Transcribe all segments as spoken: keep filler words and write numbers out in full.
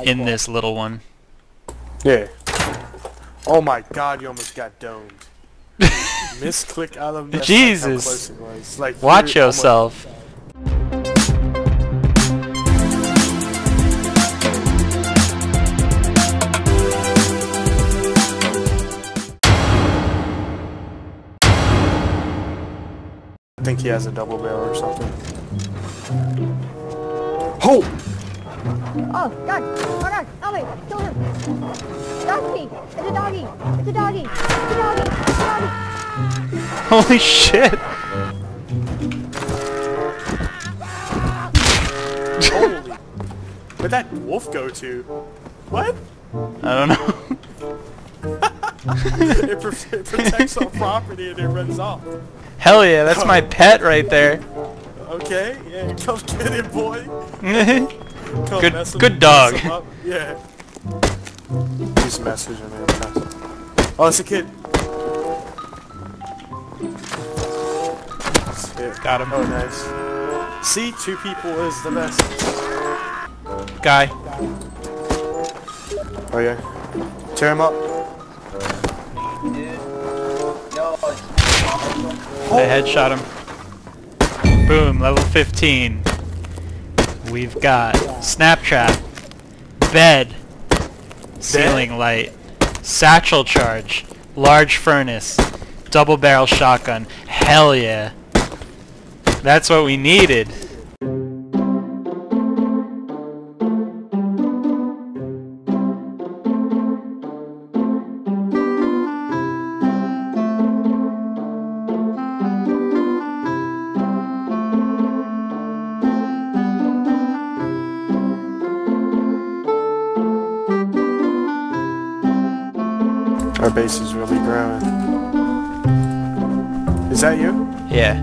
in this little one. Yeah. Oh my god, you almost got domed. Misclick out of that. Jesus. Like how close it was. Like, watch yourself. Almost... I think he has a double barrel or something. Ho! Oh, God! Oh, God! Help me! Kill him! Doggy! It's a doggy! It's a doggy! It's a doggy! It's a doggy! Holy shit! Holy! Where'd that wolf go to? What? I don't know. it, pr it protects all property and it runs off. Hell yeah, that's my pet right there. Okay, yeah, come get it, boy. come good, mess him, good dog. Mess him up. Yeah. He's messaging me. Oh, it's a kid. Shit. Got him. Oh, nice. See, two people is the best. Guy. Oh yeah. Tear him up. I headshot him. Boom, level fifteen. We've got Snaptrap, bed, ceiling light, satchel charge, large furnace, double barrel shotgun. Hell yeah. That's what we needed. Our base is really growing. Is that you? Yeah.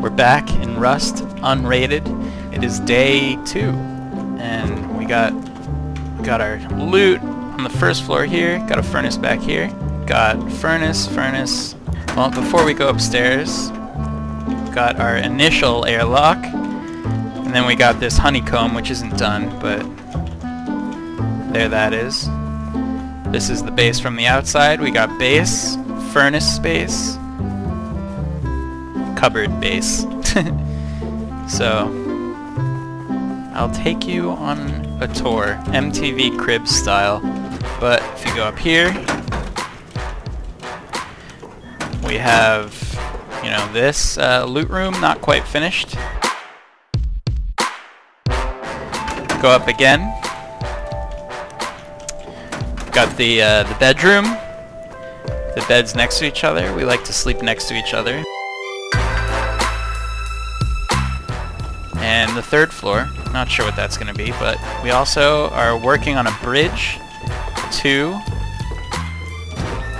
We're back in Rust, unrated. It is day two, and we got got our loot on the first floor here. Got a furnace back here. Got furnace, furnace. Well, before we go upstairs, got our initial airlock, and then we got this honeycomb, which isn't done, but there that is. This is the base from the outside. We got base, furnace space, cupboard base. So, I'll take you on a tour, M T V Cribs style. But if you go up here, we have, you know, this uh, loot room, not quite finished. Go up again. Got the uh, the bedroom, the beds next to each other. We like to sleep next to each other. And the third floor, not sure what that's going to be, but we also are working on a bridge to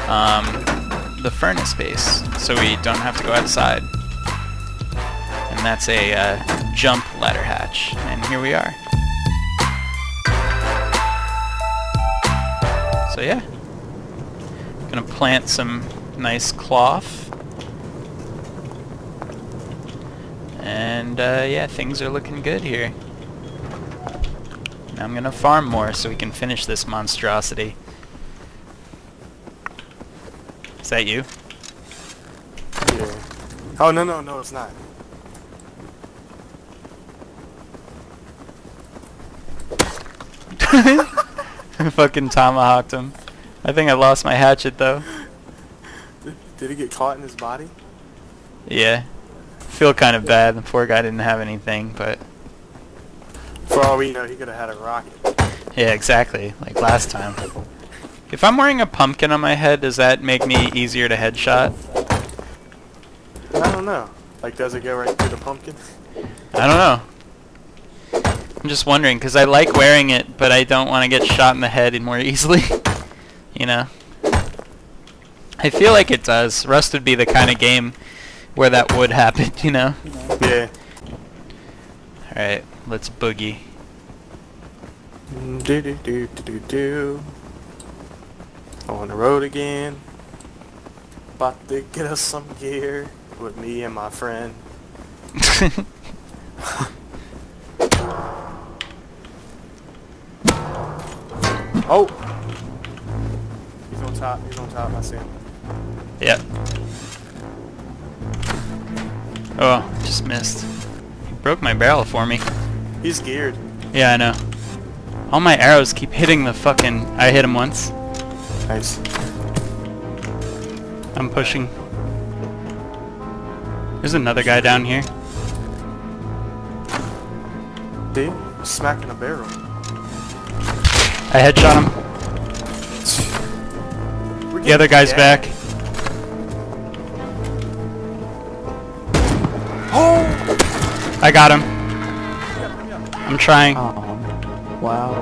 um, the furnace base, so we don't have to go outside. And that's a uh, jump ladder hatch, and here we are. So yeah, gonna plant some nice cloth, and uh, yeah, things are looking good here. Now I'm gonna farm more so we can finish this monstrosity. Is that you? Yeah. Oh no no no, it's not. Fucking tomahawked him. I think I lost my hatchet though. Did, did he get caught in his body? Yeah. Feel kind of bad. The poor guy didn't have anything, but... For all we know, he could have had a rocket. Yeah, exactly. Like last time. If I'm wearing a pumpkin on my head, does that make me easier to headshot? I don't know. Like, does it go right through the pumpkin? I don't know. I'm just wondering, because I like wearing it, but I don't want to get shot in the head more easily. You know? I feel like it does. Rust would be the kind of game where that would happen, you know? Yeah. Alright, let's boogie. Do do do do do do. On the road again. About to get us some gear with me and my friend. Oh! He's on top, he's on top, I see him. Yep. Oh, just missed. He broke my barrel for me. He's geared. Yeah, I know. All my arrows keep hitting the fucking... I hit him once. Nice. I'm pushing. There's another guy down here. See? Smacking a barrel. I headshot him. The other guy's back. Oh! I got him. I'm trying. Oh, wow.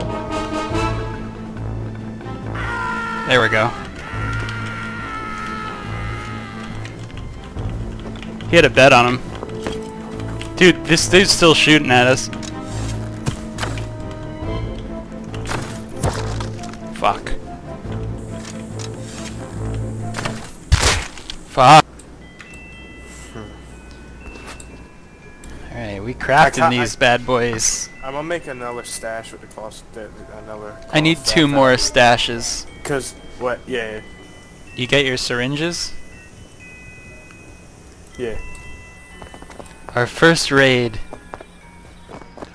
There we go. He had a bet on him. Dude, this dude's still shooting at us. Fuck. Fuck. Alright, we crafting these I, bad boys. I'm gonna make another stash with the cost. The, another. Cost I need two more out. stashes. Cause what? Yeah. You get your syringes? Yeah. Our first raid.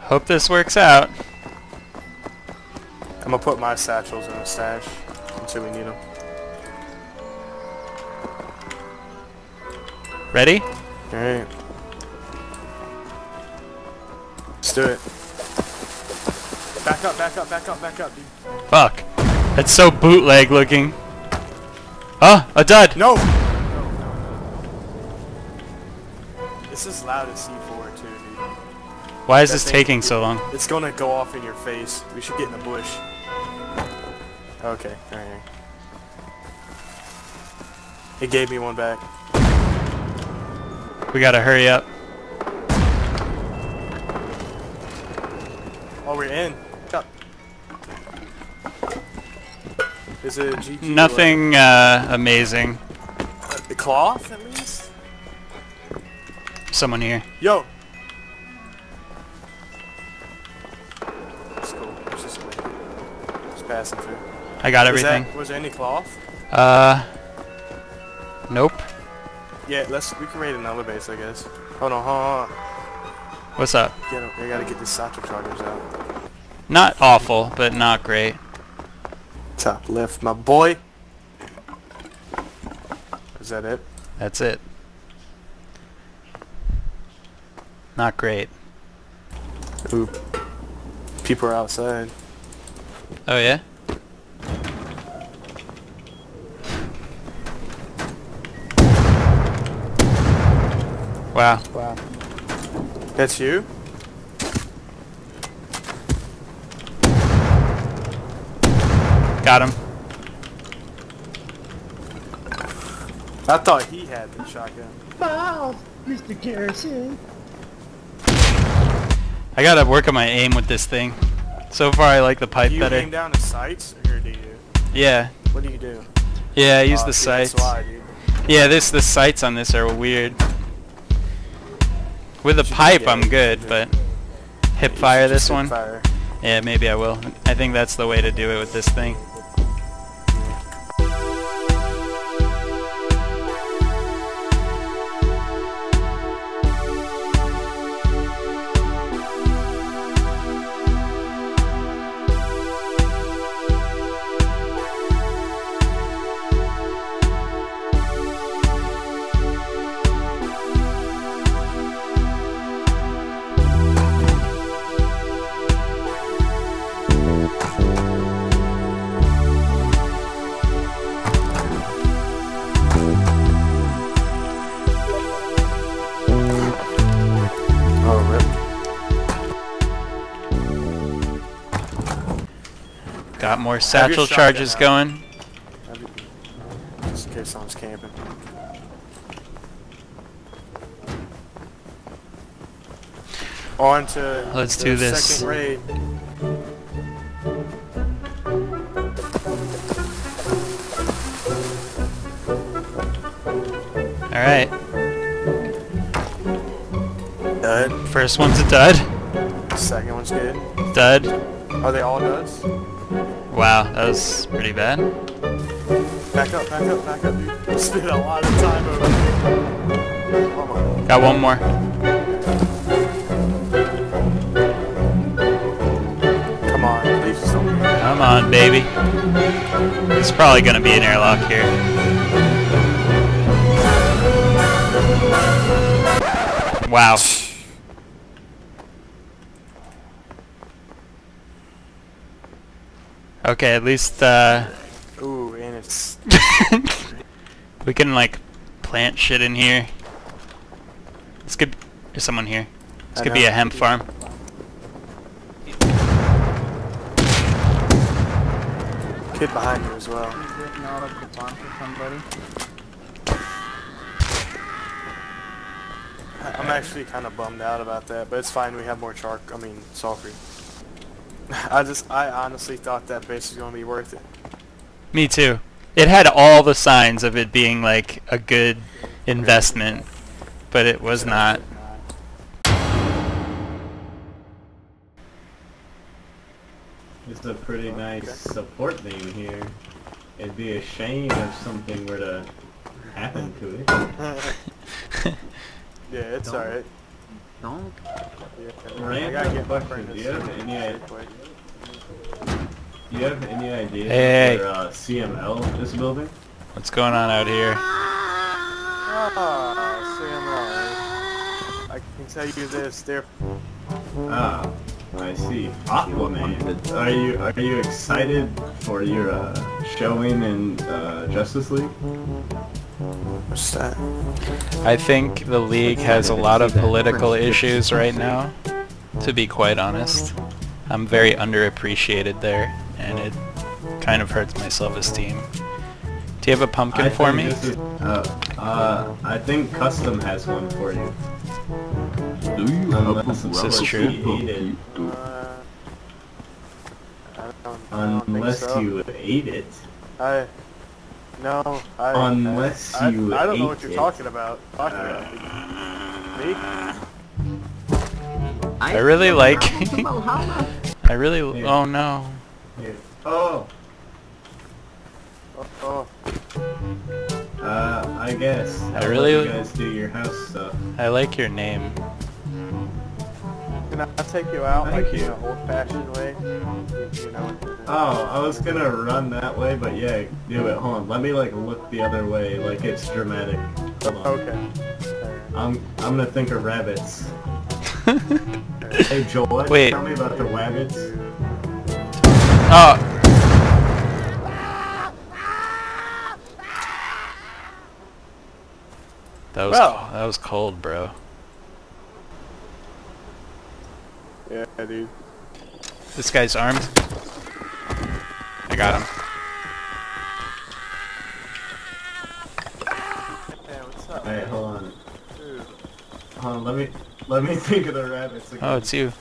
Hope this works out. I'm gonna put my satchels in the stash until we need them. Ready? Alright. Let's do it. Back up, back up, back up, back up, dude. Fuck. That's so bootleg looking. Ah, a dud! No! No, no, no. This is loud as C four too, dude. Why is that this thing, taking so long? It's gonna go off in your face. We should get in the bush. Okay, alright. It gave me one back. We gotta hurry up. Oh, we're in. Up. Is it a G G? Nothing uh, amazing. Uh, the cloth, at least? Someone here. Yo! That's cool. It's just, just passing through. I got everything. That, was there any cloth? Uh. Nope. Yeah, let's. We can raid another base, I guess. Hold on, hold on. What's up? Get I gotta get these satchel chargers out. Not awful, but not great. Top left, my boy. Is that it? That's it. Not great. Ooh. People are outside. Oh yeah? Wow. Wow. That's you? Got him. I thought he had the shotgun. Wow, Mister Garrison. I gotta work on my aim with this thing. So far I like the pipe do you better. You aim down the sights, or do you? Yeah. What do you do? Yeah, I use uh, the see, sights. That's why, dude. Yeah, this the sights on this are weird. With a pipe I'm good, but hip fire this one? Yeah, maybe I will. I think that's the way to do it with this thing. Got more satchel charges going. Just in case someone's camping. On to Let's do this. Second raid. All right. Dud. First one's a dud. Second one's good. Dud. Are they all duds? Wow, that was pretty bad. Back up, back up, back up. Dude. Spent a lot of time over here. Oh my. Got one more. Come on, please just don't. Come on, baby. There's probably gonna be an airlock here. Wow. Okay, at least, uh... ooh, and it's... we can, like, plant shit in here. This could... there's someone here. This could be a hemp farm. Kid behind you as well. I'm actually kind of bummed out about that, but it's fine, we have more char... I mean, sulfur. I just, I honestly thought that base was going to be worth it. Me too. It had all the signs of it being like a good investment, but it was not. It's a pretty nice okay. support thing here. It'd be a shame if something were to happen to it. Yeah, it's alright. No. Ramp I get question. Do you have any idea? Do you have any idea hey. for uh, C M L this building? What's going on out here? Oh, C M L. I can tell you this. They're. Ah, I see. Aquaman. Are you are you excited for your uh, showing in uh, Justice League? What's that? I think the League has a lot of political issues right now, to be quite honest. I'm very underappreciated there, and it kind of hurts my self-esteem. Do you have a pumpkin I for me? Is, uh, uh, I think Custom has one for you. Do you have a pumpkin? This is true. Uh, I don't, I don't Unless so. you ate it. I... No, I, Unless I, you I, I don't know what you're it. talking about. Talking uh, about. Me? I really like... I really... Here. Oh no. Here. Oh! Oh. Uh, I guess. I, I really... You guys do your house stuff. I like your name. Can I take you out Thank like you. in an old-fashioned way? You know, oh, I was gonna run that way, but yeah, do it. Hold on, let me like look the other way, like it's dramatic. Hold on. Okay. I'm I'm gonna think of rabbits. Hey Joel, Wait. tell me about the rabbits. Oh. That was well. that was cold, bro. Yeah, dude. This guy's armed. I got him. Hey, what's up? Hey, hold on. Dude. Hold on, let me let me think of the rabbits again. Oh, it's you.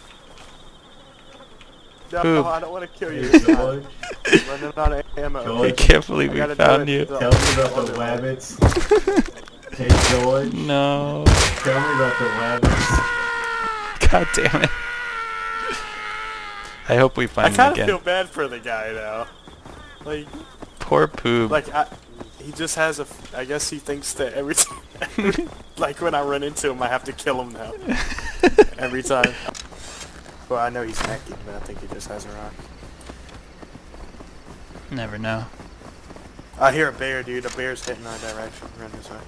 No, no, I don't want to kill you. Running out of ammo. I can't believe we found you. Tell me about the rabbits. Hey, George. No. Tell me about the rabbits. God damn it. I hope we find him again. I kind of feel bad for the guy now. Like poor Poob. Like I, he just has a. I guess he thinks that every time, like when I run into him, I have to kill him now. Every time. Well, I know he's hacking, but I think he just has a rock. Never know. I hear a bear, dude. A bear's heading our direction. Run this way.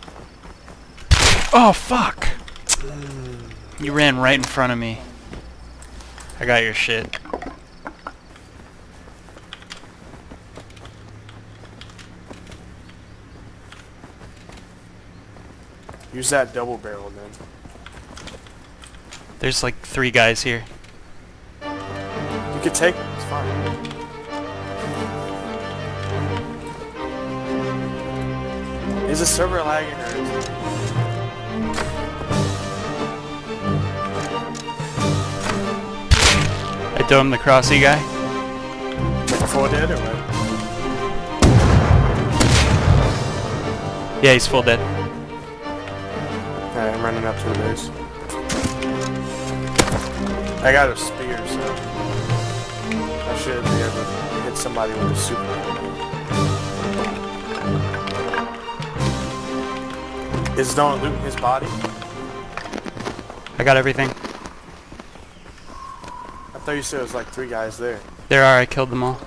Oh fuck! Mm. You ran right in front of me. I got your shit. Use that double barrel then. There's like three guys here. You could take them, it's fine. Is the server lagging or is it? I dome the crossy guy. Full dead or what? Yeah, he's full dead. Alright, I'm running up to the base. I got a spear, so I should be able to hit somebody with a super. Is no one looting his body? I got everything. I thought you said it was like three guys there. There are. I killed them all.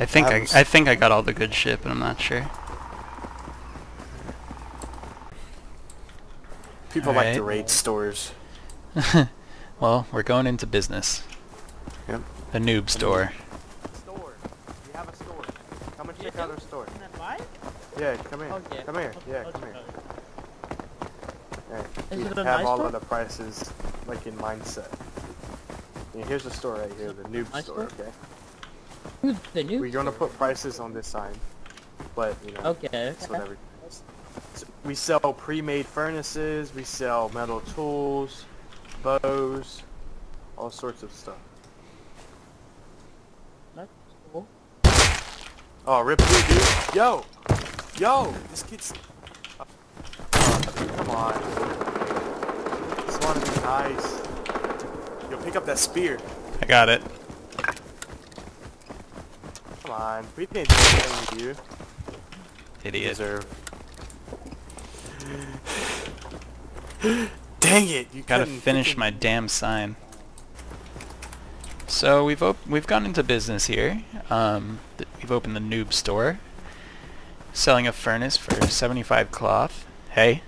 I think I, I, I think I got all the good shit, but I'm not sure. People all like right. to raid stores. Well, we're going into business. Yep. The noob store. Store. We have a store. Come and check out our store. Can I buy it? Yeah, come here. Oh, yeah. Come here. Yeah, come here. Yeah, you have nice all store? Of the prices, like in mindset. And here's the store right here, the noob nice store, store. Okay? The noob We're gonna store. Put prices on this sign, but you know, okay. That's what everything is. So we sell pre-made furnaces, we sell metal tools, bows, all sorts of stuff. That's cool. Oh, rip you, dude. Yo! Yo! This kid's... Oh, come on. Just want to be nice. Yo, pick up that spear. I got it. Come on. We didn't do anything to you. Idiot. Deserve. Dang it! You gotta finish freaking... my damn sign. So we've op we've gone into business here. Um, th we've opened the noob store, selling a furnace for seventy-five cloth. Hey,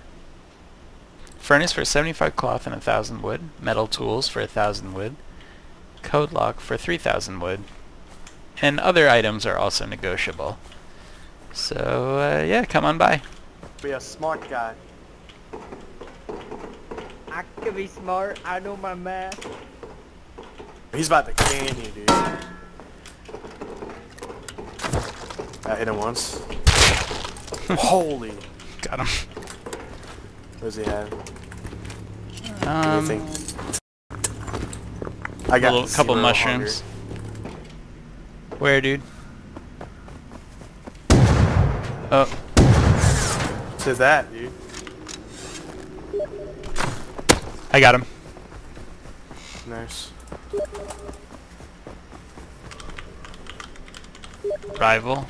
furnace for seventy-five cloth and a thousand wood. Metal tools for a thousand wood. Code lock for three thousand wood. And other items are also negotiable. So uh, yeah, come on by. Be a smart guy. I can be smart, I know my math. He's about to can you, dude. I hit him once. Holy. Got him. What does he have? Um, what do you think? I got a little, couple mushrooms. Longer. Where, dude? Oh. To that, dude. I got him. Nice. Rival.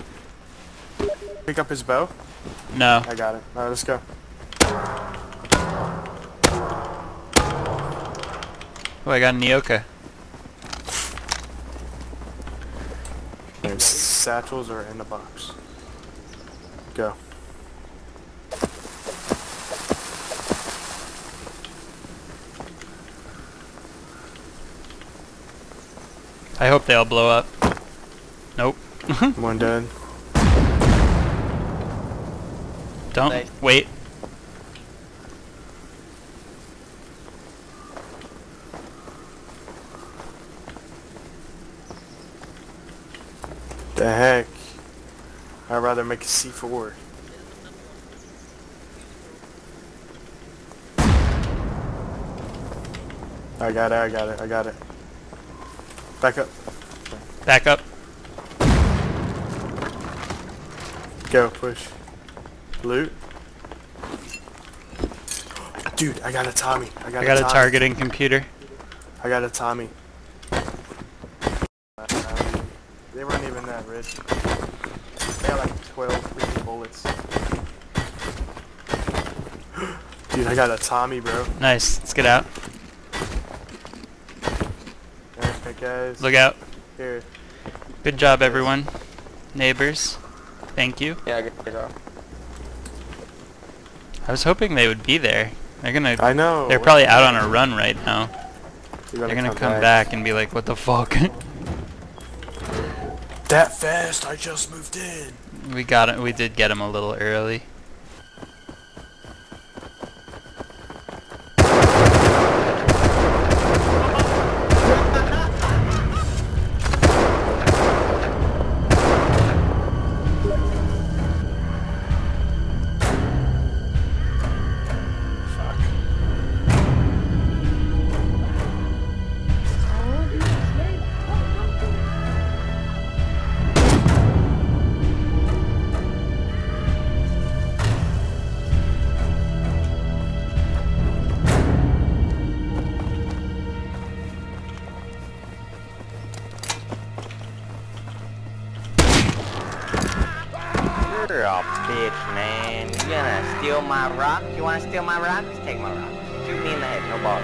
Pick up his bow? No. I got it. Alright, let's go. Oh, I got an Eoka. Satchels are in the box. Go. I hope they all blow up. Nope. One dead. Don't nice. Wait. The heck? I'd rather make a C four. I got it, I got it, I got it. Back up. Back up. Go, push. Loot. Dude, I got a Tommy. I got, I got a, a targeting computer. I got a Tommy. Uh, they weren't even that rich. They had like twelve freaking bullets. Dude, I got a Tommy, bro. Nice. Let's get out. Guys. Look out. Here. Good job, everyone. Neighbors, thank you. Yeah, good job. I was hoping they would be there. They're gonna. I know. They're probably out on a run right now. Gonna they're gonna come, come back. back and be like, "What the fuck?" That fast! I just moved in. We got it. We did get him a little early. mother of bitch, man. You gonna steal my rock? You wanna steal my rock? Just take my rock. Shoot me in the head, no ball.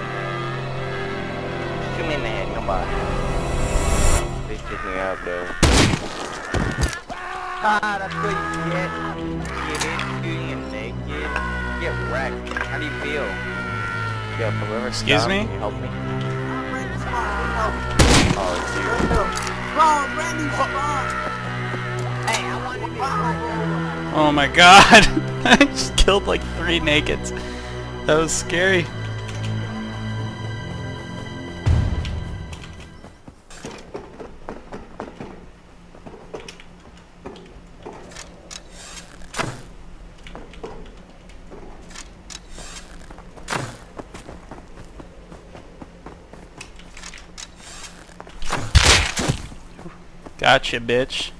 Shoot me in the head, no ball. Please pick me up, though. Ah, that's what you get. Get it, shooting him naked. Get wrecked. How do you feel? Yo, whoever Excuse me? Help me. Oh, it's you. Oh, Brandy's wrong. Oh my god! I just killed like three nakeds. That was scary. Gotcha, bitch.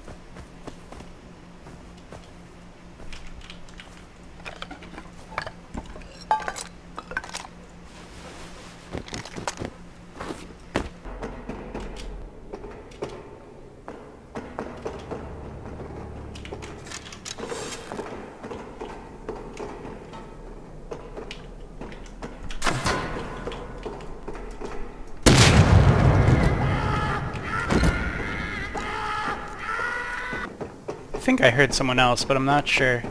I think I heard someone else, but I'm not sure.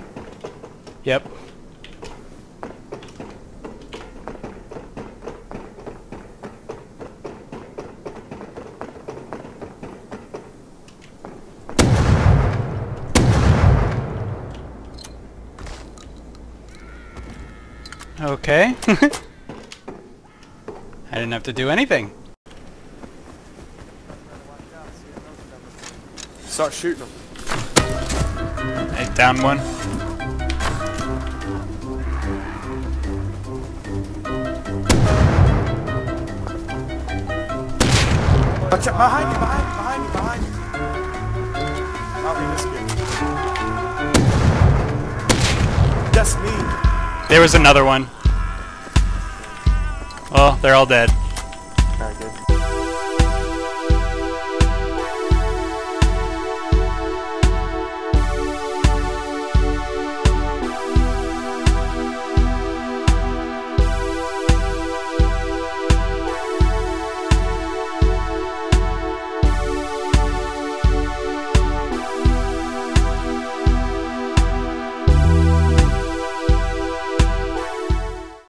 Yep. Okay. I didn't have to do anything. Start shooting them. Hey, down one. Watch out, behind you, behind you, behind you, behind you. Not me this game. That's me. There was another one. Well, they're all dead. Not good.